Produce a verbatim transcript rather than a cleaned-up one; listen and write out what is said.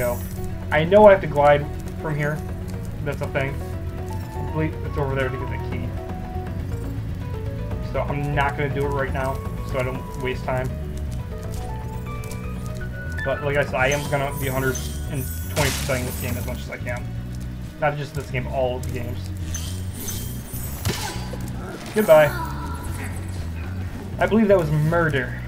go. I know I have to glide from here. That's a thing. It's over there to get the key. So I'm not going to do it right now, so I don't waste time. But like I said, I am going to be one hundred twenty percent in this game as much as I can. Not just this game, all of the games. Goodbye. I believe that was murder.